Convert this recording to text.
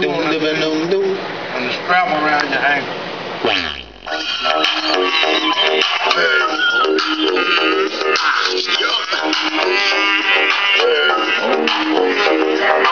And the strap around your ankle.